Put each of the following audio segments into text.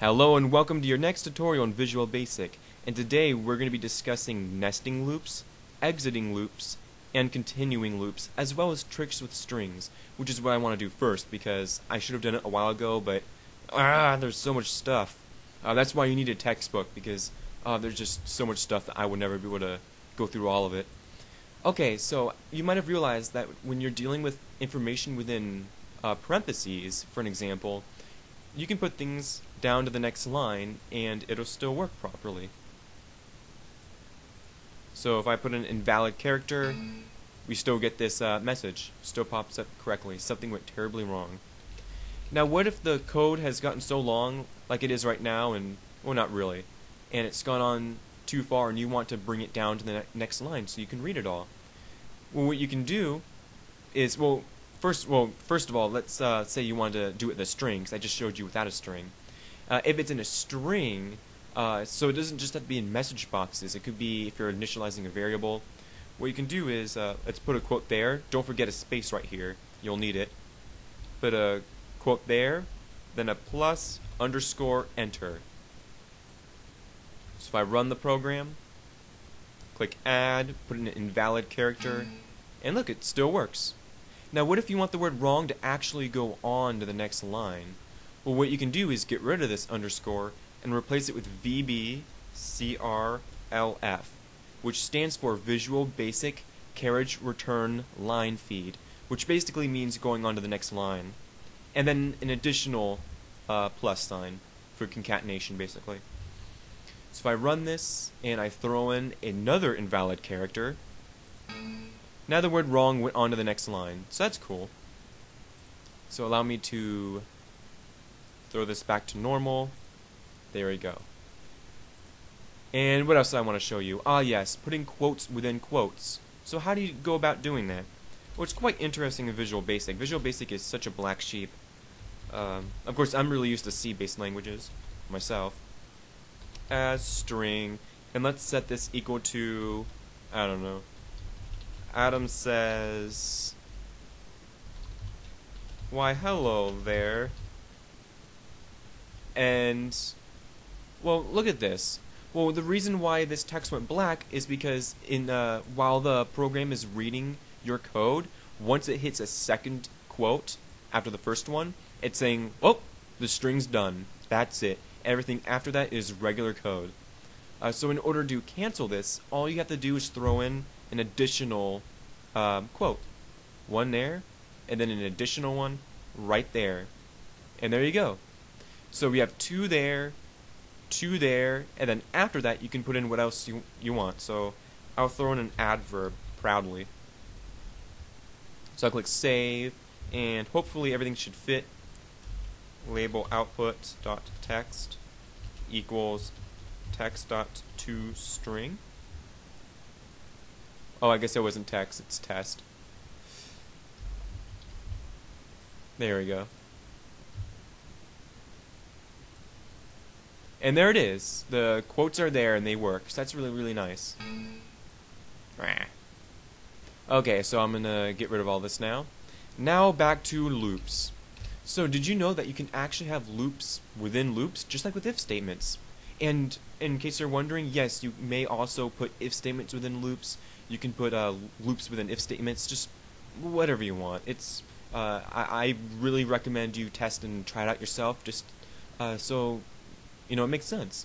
Hello and welcome to your next tutorial on Visual Basic, and today we're going to be discussing nesting loops, exiting loops, and continuing loops, as well as tricks with strings, which is what I want to do first because I should have done it a while ago, but there's so much stuff. That's why you need a textbook, because there's just so much stuff that I would never be able to go through all of it. Okay, so you might have realized that when you're dealing with information within parentheses, for an example, you can put things down to the next line and it'll still work properly. So if I put an invalid character, we still get this message, still pops up correctly, something went terribly wrong. Now what if the code has gotten so long like it is right now, and well, not really, and it's gone on too far and you want to bring it down to the next line so you can read it all? Well, what you can do is, well, first of all, let's say you want to do it with a string, because I just showed you without a string. If it's in a string, so it doesn't just have to be in message boxes. It could be if you're initializing a variable. What you can do is, let's put a quote there. Don't forget a space right here. You'll need it. Put a quote there, then a plus, underscore, enter. So if I run the program, click add, put in an invalid character, and look, it still works. Now what if you want the word wrong to actually go on to the next line? Well, what you can do is get rid of this underscore and replace it with VBCRLF, which stands for Visual Basic Carriage Return Line Feed, which basically means going on to the next line, and then an additional plus sign for concatenation basically. So if I run this and I throw in another invalid character, now the word wrong went on to the next line, so that's cool. So allow me to throw this back to normal. There we go. And what else do I want to show you? Ah yes, putting quotes within quotes. So how do you go about doing that? Well, it's quite interesting in Visual Basic. Visual Basic is such a black sheep. Of course, I'm really used to C-based languages myself. As string, and let's set this equal to, I don't know, Adam says, why hello there. And well, look at this. Well, the reason why this text went black is because in while the program is reading your code, once it hits a second quote after the first one, it's saying, oh, the string's done, that's it, everything after that is regular code. So in order to cancel this, all you have to do is throw in an additional quote, one there, and then an additional one right there, and there you go. So we have two there, and then after that you can put in what else you want. So I'll throw in an adverb, proudly. So I click save, and hopefully everything should fit. Label output dot text equals text dot to string. Oh, I guess it wasn't text, it's test. There we go. And there it is. The quotes are there and they work, so that's really, really nice. Okay, so I'm gonna get rid of all this now. Now back to loops. So did you know that you can actually have loops within loops, just like with if statements? And in case you're wondering, yes, you may also put if statements within loops. You can put loops within if statements, just whatever you want. It's I really recommend you test and try it out yourself, just so you know it makes sense.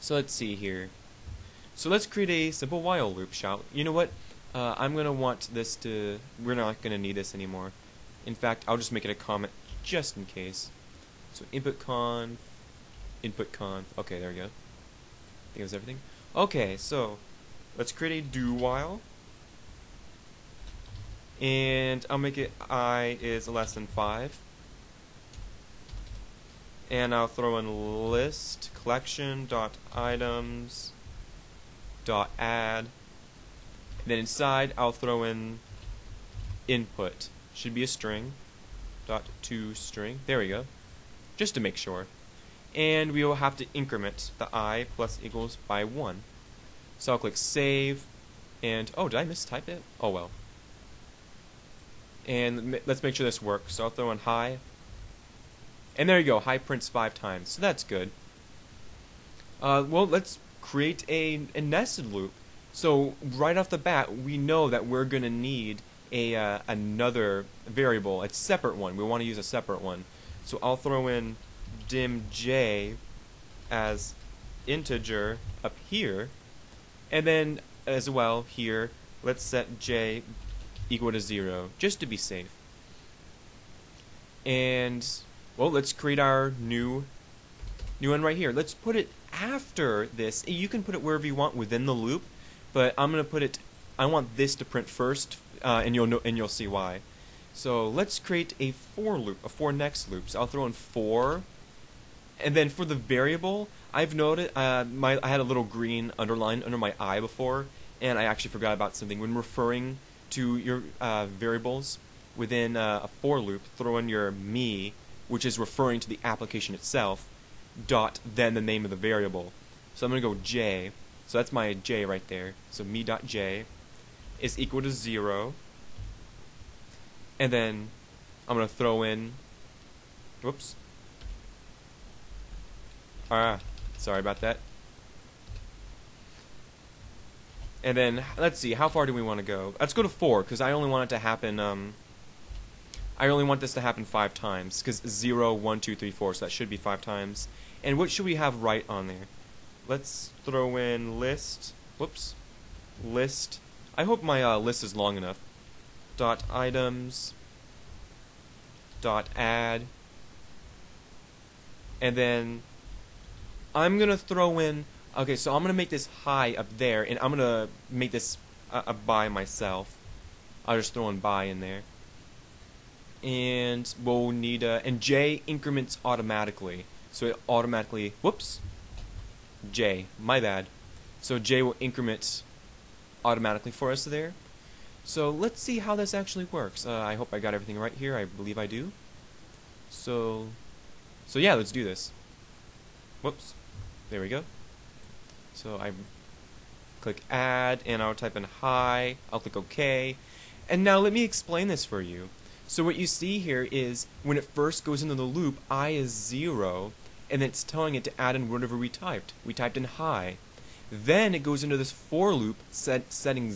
So let's see here. So let's create a simple while loop, shall we? You know what? I'm gonna want this to. We're not gonna need this anymore. In fact, I'll just make it a comment just in case. So input conf. Okay, there we go. I think it was everything. Okay, so let's create a do while, and I'll make it I is less than 5, and I'll throw in list collection dot items dot add. Then inside I'll throw in input, should be a string dot to string. There we go, just to make sure. And we will have to increment the I plus equals by 1. So I'll click save, and oh, did I mistype it? Oh well. And let's make sure this works. So I'll throw in hi, And there you go, high prints 5 times, so that's good. Well, let's create a nested loop. So right off the bat, we know that we're going to need another variable, a separate one. We want to use a separate one. So I'll throw in dim j as integer up here, and then as well here, let's set j equal to 0, just to be safe. And well, let's create our new one right here. Let's put it after this. You can put it wherever you want within the loop, but I'm gonna put it. I want this to print first, and you'll know, and you'll see why. So let's create a for loop, a for next loop. So I'll throw in 4, and then for the variable, I've noted I had a little green underline under my I before, and I actually forgot about something when referring to your variables within a for loop. Throw in your me, which is referring to the application itself, dot then the name of the variable. So I'm going to go j, so that's my j right there. So me.j is equal to 0, and then I'm going to throw in, whoops, sorry about that. And then let's see, how far do we want to go? Let's go to 4, because I only want it to happen I only want this to happen 5 times, because 0, 1, 2, 3, 4, so that should be 5 times. And what should we have right on there? Let's throw in list, whoops, list. I hope my list is long enough. Dot items, dot add, and then I'm going to throw in, okay, so I'm going to make this high up there, and I'm going to make this by myself. I'll just throw in by in there. And we'll need and j increments automatically, so it automatically, whoops, j, my bad, so j will increment automatically for us there. So let's see how this actually works. I hope I got everything right here. I believe I do. So yeah, let's do this. Whoops, there we go. So I click add, and I'll type in hi, I'll click OK, and now let me explain this for you. So what you see here is when it first goes into the loop, I is 0, and it's telling it to add in whatever we typed. We typed in hi. Then it goes into this for loop, setting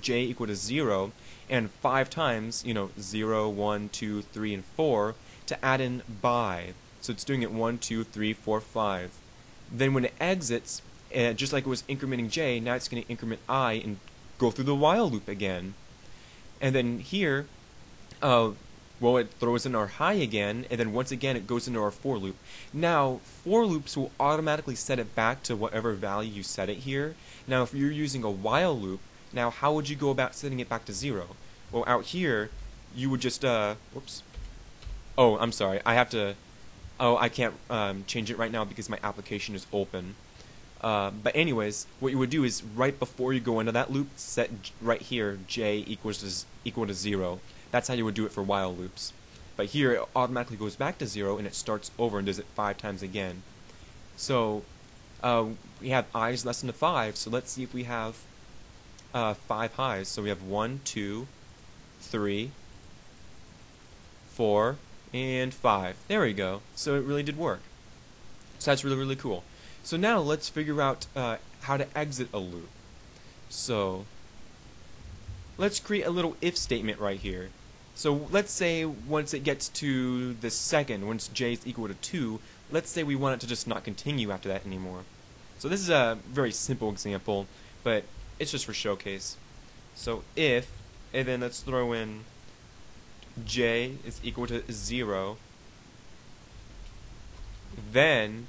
j equal to 0, and 5 times, you know, 0, 1, 2, 3, and 4, to add in by. So it's doing it 1, 2, 3, 4, 5. Then when it exits, just like it was incrementing j, now it's going to increment I and go through the while loop again. And then here, well, it throws in our high again, and then once again it goes into our for loop. Now, for loops will automatically set it back to whatever value you set it here. Now, if you're using a while loop, now how would you go about setting it back to 0? Well, out here, you would just, whoops. Oh, I'm sorry, I have to, oh, I can't change it right now because my application is open. But anyways, what you would do is right before you go into that loop, set right here j equal to 0. That's how you would do it for while loops. But here it automatically goes back to 0, and it starts over and does it 5 times again. So we have i's less than a 5, so let's see if we have 5 highs. So we have 1, 2, 3, 4, and 5. There we go. So it really did work. So that's really, really cool. So now let's figure out how to exit a loop. So let's create a little if statement right here. So let's say once it gets to the second, once j is equal to 2, let's say we want it to just not continue after that anymore. So this is a very simple example, but it's just for showcase. So if, and then let's throw in j is equal to 0, then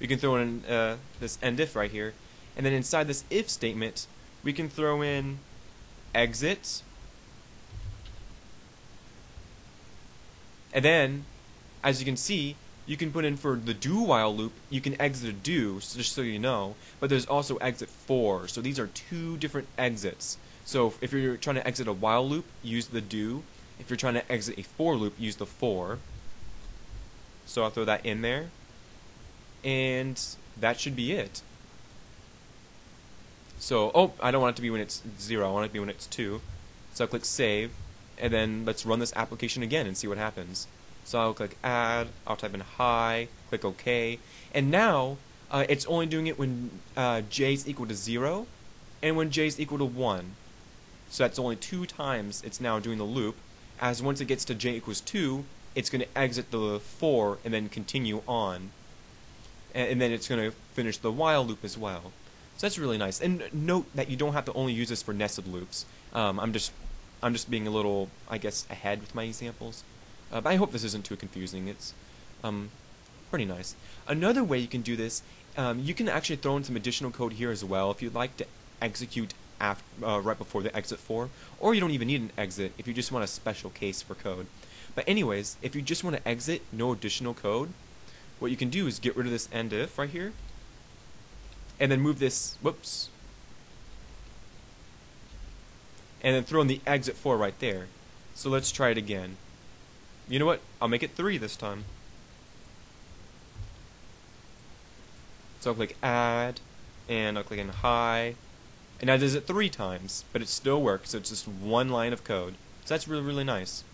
we can throw in this end if right here, and then inside this if statement we can throw in exit, and then as you can see, you can put in for the do while loop, you can exit a do, just so you know, but there's also exit for, so these are 2 different exits. So if you're trying to exit a while loop, use the do. If you're trying to exit a for loop, use the for. So I'll throw that in there, and that should be it. So, oh, I don't want it to be when it's 0, I want it to be when it's 2. So I'll click save, and then let's run this application again and see what happens. So I'll click add, I'll type in hi, click OK, and now it's only doing it when j is equal to 0 and when j is equal to 1. So that's only 2 times it's now doing the loop, as once it gets to j equals 2, it's going to exit the for and then continue on. And then it's going to finish the while loop as well. So that's really nice. And note that you don't have to only use this for nested loops. I'm just being a little, I guess, ahead with my examples. But I hope this isn't too confusing. It's pretty nice. Another way you can do this, you can actually throw in some additional code here as well if you'd like to execute right before the exit for, or you don't even need an exit if you just want a special case for code. But anyways, if you just want to exit no additional code, what you can do is get rid of this end if right here, and then move this, whoops, and then throw in the exit for right there. So let's try it again. You know what? I'll make it 3 this time. So I'll click add, and I'll click in hi, and that does it 3 times, but it still works. So it's just one line of code. So that's really, really nice.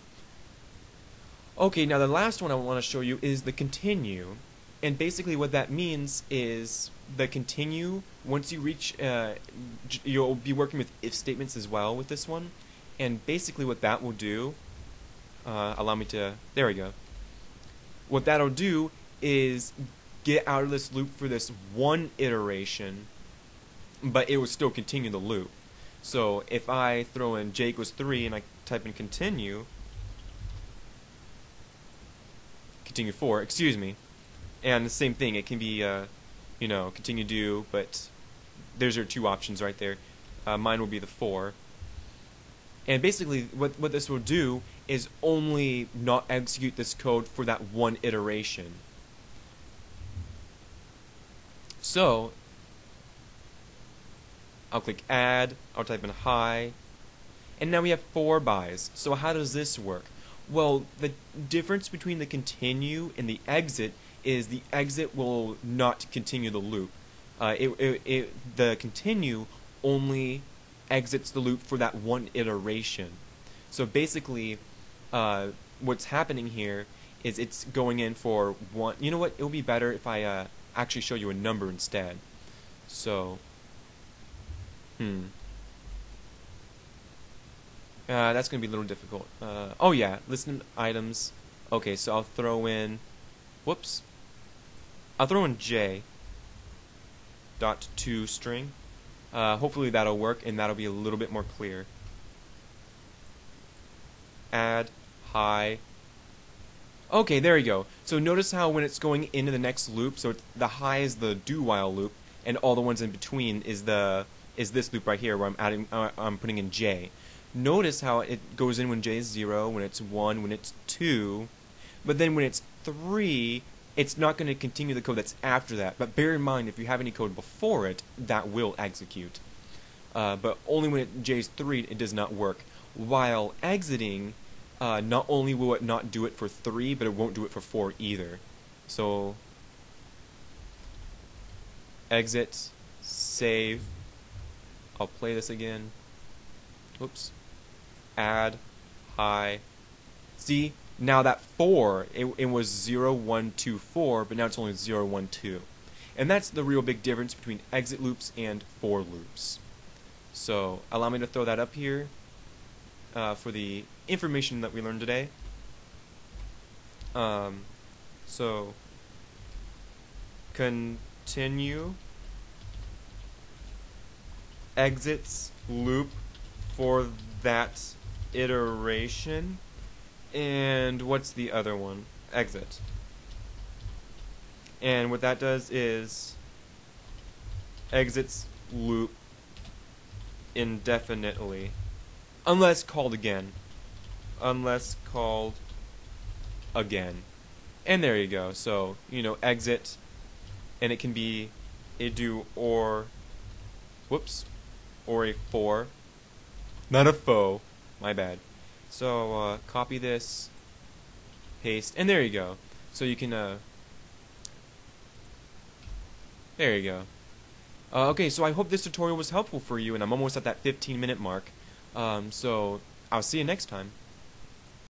Okay, now the last one I want to show you is the continue, and basically what that means is the continue, once you reach, you'll be working with if statements as well with this one, and basically what that will do, allow me to, there we go, what that'll do is get out of this loop for this one iteration, but it will still continue the loop. So if I throw in j equals 3 and I type in continue 4, excuse me, and the same thing, it can be, you know, continue do, but there's your 2 options right there. Mine will be the 4. And basically what this will do is only not execute this code for that one iteration. So I'll click add, I'll type in hi, and now we have 4 buys. So how does this work? Well, the difference between the continue and the exit is the exit will not continue the loop. The continue only exits the loop for that one iteration. So basically, what's happening here is it's going in for one. You know what? It would be better if I actually show you a number instead. So, that's going to be a little difficult. Oh yeah, listen items. Okay, so I'll throw in, whoops, I'll throw in j.toString. Hopefully that'll work and that'll be a little bit more clear. Add, hi. Okay, there you go. So notice how when it's going into the next loop, so it's, the hi is the do while loop, and all the ones in between is this loop right here where I'm adding, I'm putting in j. Notice how it goes in when j is 0, when it's 1, when it's 2, but then when it's 3, it's not going to continue the code that's after that. But bear in mind, if you have any code before it, that will execute. But only when j is 3, it does not work. While exiting, not only will it not do it for 3, but it won't do it for 4 either. So, exit, save, I'll play this again, whoops. Add, hi. See, now that 4, it was 0, 1, 2, 4, but now it's only 0, 1, 2. And that's the real big difference between exit loops and for loops. So allow me to throw that up here for the information that we learned today. So continue exits loop for that iteration, and what's the other one? Exit. And what that does is exits loop indefinitely unless called again. Unless called again. And there you go. So, you know, exit, and it can be a do or, whoops, or a for. Not a foe, my bad. So copy this, paste, and there you go. So you can, there you go. Okay, so I hope this tutorial was helpful for you, and I'm almost at that 15-minute mark. So I'll see you next time.